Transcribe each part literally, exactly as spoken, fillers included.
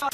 Hola,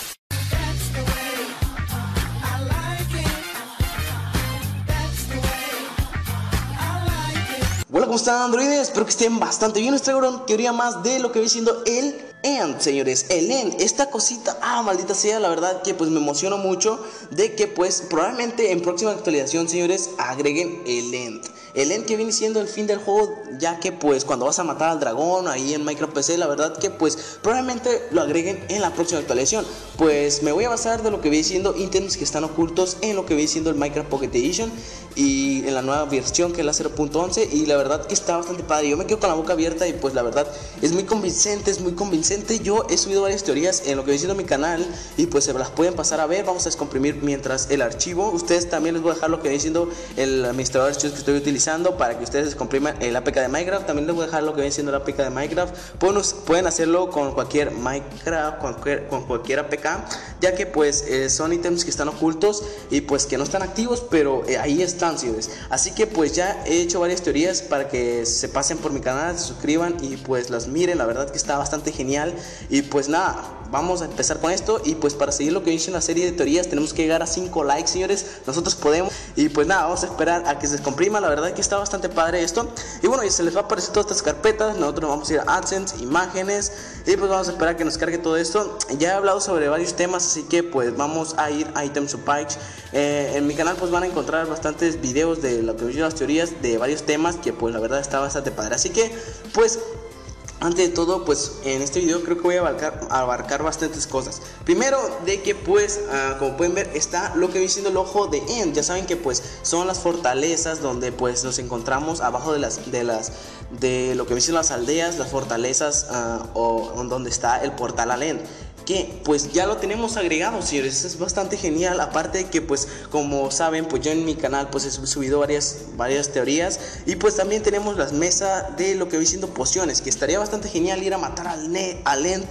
¿cómo están, androides? Espero que estén bastante bien. Os traigo una teoría más de lo que voy siendo el end, señores. El end, esta cosita, ah, maldita sea, la verdad que pues me emociono mucho de que pues probablemente en próxima actualización, señores, agreguen el end. El end que viene siendo el fin del juego, ya que pues cuando vas a matar al dragón ahí en Minecraft P C, la verdad que pues probablemente lo agreguen en la próxima actualización. Pues me voy a basar de lo que viene siendo ítems que están ocultos en lo que viene siendo el Minecraft Pocket Edition y en la nueva versión que es la cero punto once, y la verdad verdad que está bastante padre. Yo me quedo con la boca abierta y pues la verdad es muy convincente, es muy convincente. Yo he subido varias teorías en lo que he sido mi canal y pues se las pueden pasar a ver. Vamos a descomprimir mientras el archivo. Ustedes también les voy a dejar lo que viene siendo el administrador de archivos que estoy utilizando para que ustedes descompriman el A P K de Minecraft. También les voy a dejar lo que viene siendo el A P K de Minecraft. Pueden hacerlo con cualquier Minecraft, con cualquier, con cualquier A P K, ya que pues eh, son ítems que están ocultos y pues que no están activos, pero eh, ahí están, señores. Así que pues ya he hecho varias teorías para para que se pasen por mi canal, se suscriban y pues las miren. La verdad que está bastante genial. Y pues nada, vamos a empezar con esto. Y pues para seguir lo que dice en la serie de teorías tenemos que llegar a cinco likes, señores. Nosotros podemos. Y pues nada, vamos a esperar a que se descomprima. La verdad que está bastante padre esto. Y bueno, y se les va a aparecer todas estas carpetas. Nosotros vamos a ir a AdSense, imágenes, y pues vamos a esperar a que nos cargue todo esto. Ya he hablado sobre varios temas, así que pues vamos a ir a Item Supply. eh, En mi canal pues van a encontrar bastantes videos de lo que dice las teorías de varios temas que pues pues la verdad está bastante padre. Así que pues antes de todo, pues en este video creo que voy a abarcar, abarcar bastantes cosas. Primero de que pues uh, como pueden ver está lo que viene siendo el ojo de End. Ya saben que pues son las fortalezas donde pues nos encontramos abajo de las de las de lo que viene siendo las aldeas, las fortalezas, uh, o donde está el portal al End, que pues ya lo tenemos agregado, señores. Es bastante genial. Aparte de que pues como saben, pues yo en mi canal pues he subido varias, varias teorías. Y pues también tenemos las mesas de lo que voy siendo pociones, que estaría bastante genial ir a matar al, ne al End,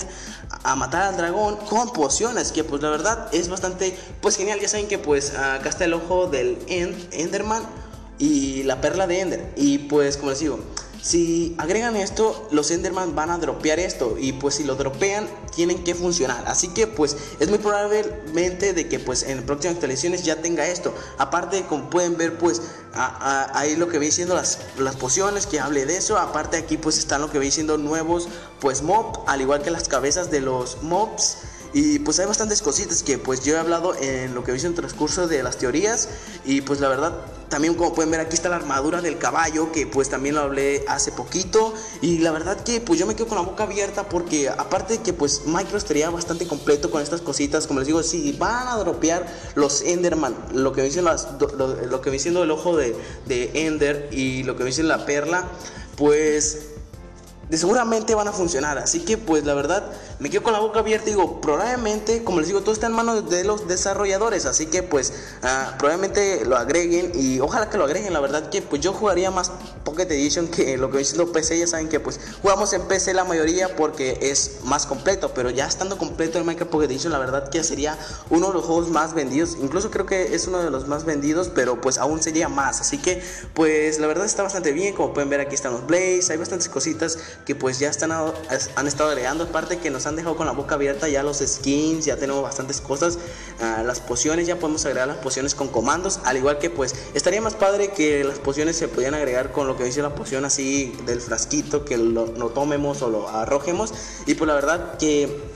a matar al dragón con pociones, que pues la verdad es bastante pues genial. Ya saben que pues acá está el ojo del End, Enderman, y la perla de Ender. Y pues como les digo, si agregan esto, los Enderman van a dropear esto. Y pues si lo dropean, tienen que funcionar. Así que pues es muy probablemente de que pues en próximas actualizaciones ya tenga esto. Aparte, como pueden ver, pues a, a, ahí lo que veis siendo las, las pociones, que hablé de eso. Aparte aquí pues están lo que veis siendo nuevos pues mobs, al igual que las cabezas de los mobs. Y pues hay bastantes cositas que pues yo he hablado en lo que he visto en el transcurso de las teorías. Y pues la verdad, también como pueden ver aquí está la armadura del caballo, que pues también lo hablé hace poquito. Y la verdad que pues yo me quedo con la boca abierta, porque aparte de que pues Minecraft estaría bastante completo con estas cositas. Como les digo, si van a dropear los Enderman, lo que dicen las, lo, lo que viene siendo el ojo de, de Ender y lo que dicen la perla, pues seguramente van a funcionar. Así que pues la verdad me quedo con la boca abierta. Digo, probablemente, como les digo, todo está en manos de los desarrolladores. Así que pues uh, probablemente lo agreguen, y ojalá que lo agreguen. La verdad que pues yo jugaría más Pocket Edition que lo que voy diciendo P C. Ya saben que pues jugamos en P C la mayoría porque es más completo, pero ya estando completo el Minecraft Pocket Edition, la verdad que sería uno de los juegos más vendidos. Incluso creo que es uno de los más vendidos, pero pues aún sería más. Así que pues la verdad está bastante bien. Como pueden ver aquí están los Blaze, hay bastantes cositas que pues ya están a, han estado agregando. Aparte que nos han dejado con la boca abierta ya los skins, ya tenemos bastantes cosas. uh, Las pociones, ya podemos agregar las pociones con comandos, al igual que pues estaría más padre que las pociones se podían agregar con lo que dice la poción así del frasquito, que lo, lo tomemos o lo arrojemos. Y pues la verdad que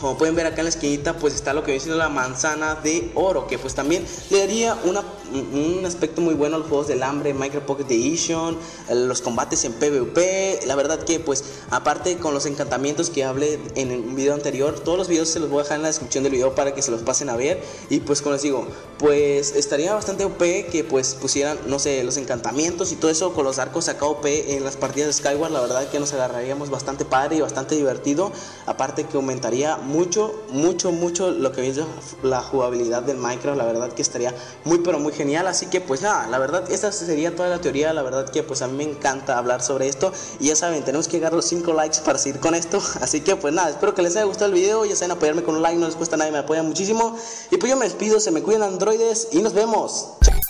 como pueden ver acá en la esquinita pues está lo que viene siendo la manzana de oro, que pues también le daría una, un aspecto muy bueno a los juegos del hambre, Minecraft Pocket Edition, los combates en PvP. La verdad que pues aparte con los encantamientos que hablé en un video anterior, todos los videos se los voy a dejar en la descripción del video para que se los pasen a ver. Y pues como les digo, pues estaría bastante O P que pues pusieran, no sé, los encantamientos y todo eso con los arcos acá O P en las partidas de Skyward. La verdad que nos agarraríamos bastante padre y bastante divertido. Aparte que aumentaría mucho, mucho, mucho lo que es la jugabilidad del Minecraft. La verdad que estaría muy, pero muy genial. Así que pues nada, la verdad, esta sería toda la teoría. La verdad que pues a mí me encanta hablar sobre esto. Y ya saben, tenemos que llegar a los cinco likes para seguir con esto. Así que pues nada, espero que les haya gustado el video. Ya saben, apoyarme con un like, no les cuesta nada, me apoyan muchísimo. Y pues yo me despido, se me cuidan, androides, y nos vemos. Chao.